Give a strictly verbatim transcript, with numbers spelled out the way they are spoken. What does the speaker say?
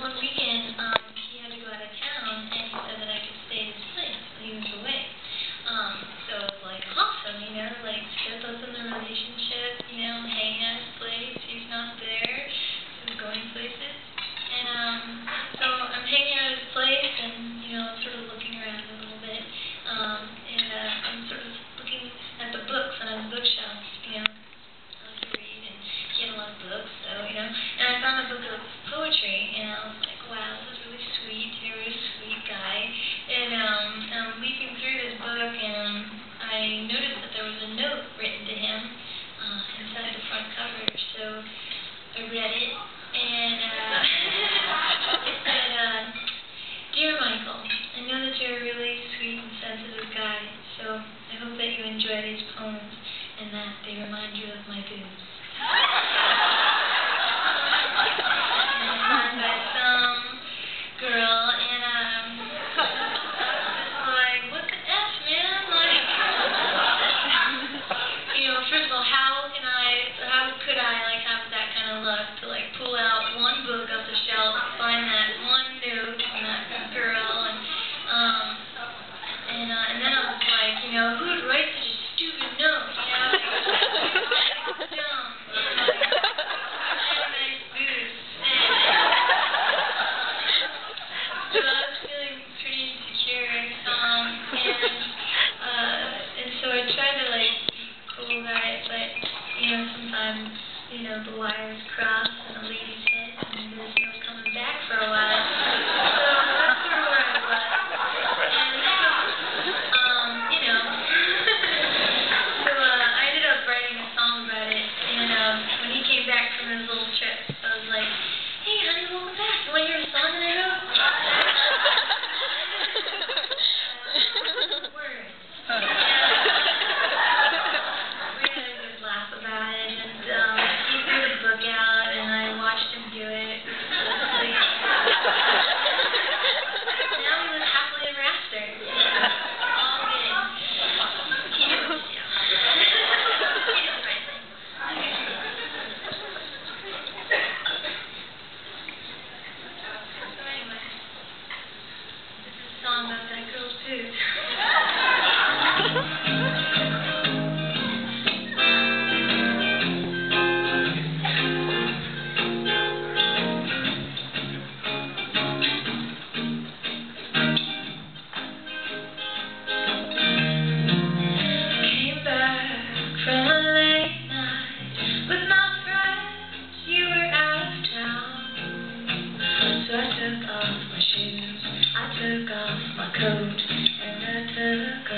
one weekend, um, he had to go out of town, and he said that I could stay at his place while he was away. Um, so it was, like, awesome, you know, like, step up in the relationship, you know, hang at his place, he's not there, he's going places. And, um, so I'm hanging out at his place, and, you know, sort of looking around a little bit, um, and, uh, I'm sort of looking at the books on his bookshelf, you know, I like to read, and he had a lot of books, so, you know, and I found a book of poetry, and I was like, wow, this is really sweet, you know, really sweet guy, and, um, I'm leafing through this book, and, um, I noticed that there was a note written to him, uh, inside the front cover, so I read it, and, uh, it said, uh, Dear Michael, I know that you're a really sweet and sensitive guy, so I hope that you enjoy these poems, and that they remind you of my boobs. You know, the wires cross and the lady's head, and there's no coming back for a while. So that's sort of where I was. And, um, you know, so uh, I ended up writing a song about it. And um, when he came back from his little trip, I was like, hey, honey, welcome back. You want to hear a song that I wrote? uh, words. We had a good laugh about it. And, um, I took off my shoes, I took off my coat, and I took